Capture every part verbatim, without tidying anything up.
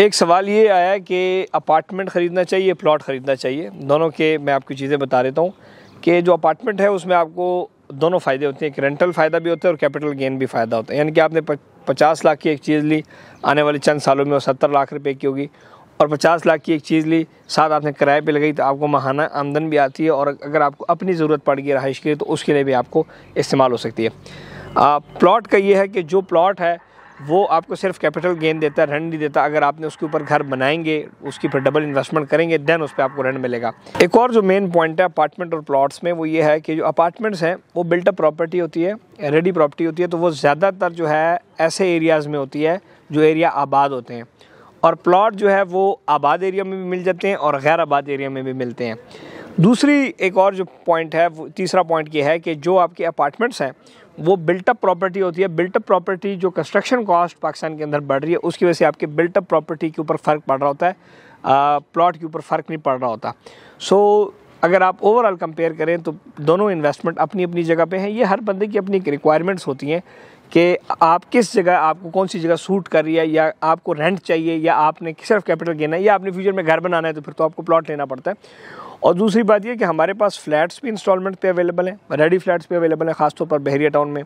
एक सवाल ये आया कि अपार्टमेंट ख़रीदना चाहिए प्लॉट ख़रीदना चाहिए, दोनों के मैं आपको चीज़ें बता देता हूँ कि जो अपार्टमेंट है उसमें आपको दोनों फ़ायदे होते हैं, एक रेंटल फ़ायदा भी होता है और कैपिटल गेन भी फ़ायदा होता है। यानी कि आपने पचास लाख की एक चीज़ ली, आने वाले चंद सालों में वो सत्तर लाख रुपए की होगी, और पचास लाख की एक चीज़ ली साथ आपने किराए पे लगाई तो आपको माहाना आमदन भी आती है, और अगर आपको अपनी ज़रूरत पड़ गई रहाइश के लिए तो उसके लिए भी आपको इस्तेमाल हो सकती है। प्लॉट का ये है कि जो प्लॉट है वो आपको सिर्फ कैपिटल गेन देता है, रेंट नहीं देता। अगर आपने उसके ऊपर घर बनाएंगे, उसकी फिर डबल इन्वेस्टमेंट करेंगे, देन उस पर आपको रेंट मिलेगा। एक और जो मेन पॉइंट है अपार्टमेंट और प्लॉट्स में वो ये है कि जो अपार्टमेंट्स हैं वो बिल्ट अप प्रॉपर्टी होती है, रेडी प्रॉपर्टी होती है, तो वो ज़्यादातर जो है ऐसे एरियाज़ में होती है जो एरिया आबाद होते हैं, और प्लॉट जो है वो आबाद एरिया में भी मिल जाते हैं और गैर आबाद एरिया में भी मिलते हैं। दूसरी एक और जो पॉइंट है, तीसरा पॉइंट ये है कि जो आपके अपार्टमेंट्स हैं वो बिल्टअप प्रॉपर्टी होती है। बिल्टअप प्रॉपर्टी जो कंस्ट्रक्शन कॉस्ट पाकिस्तान के अंदर बढ़ रही है उसकी वजह से आपके बिल्टअप प्रॉपर्टी के ऊपर फ़र्क पड़ रहा होता है, प्लॉट के ऊपर फ़र्क नहीं पड़ रहा होता। सो अगर आप ओवरऑल कंपेयर करें तो दोनों इन्वेस्टमेंट अपनी अपनी जगह पे हैं। ये हर बंदे की अपनी रिक्वायरमेंट्स होती हैं कि आप किस जगह, आपको कौन सी जगह सूट कर रही है, या आपको रेंट चाहिए, या आपने सिर्फ कैपिटल गेन है, या आपने फ्यूचर में घर बनाना है तो फिर तो आपको प्लॉट लेना पड़ता है। और दूसरी बात यह कि हमारे पास फ्लैट्स भी इंस्टॉलमेंट पे अवेलेबल हैं, रेडी फ्लैट्स भी अवेलेबल हैं ख़ासतौर पर बहरिया टाउन में,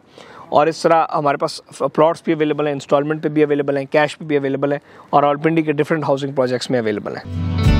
और इस तरह हमारे पास प्लॉट्स भी अवेलेबल हैं, इंस्टॉलमेंट पे भी अवेलेबल हैं, कैश पे भी अवेलेबल हैं, और रावलपिंडी के डिफरेंट हाउसिंग प्रोजेक्ट्स में अवेलेबल हैं।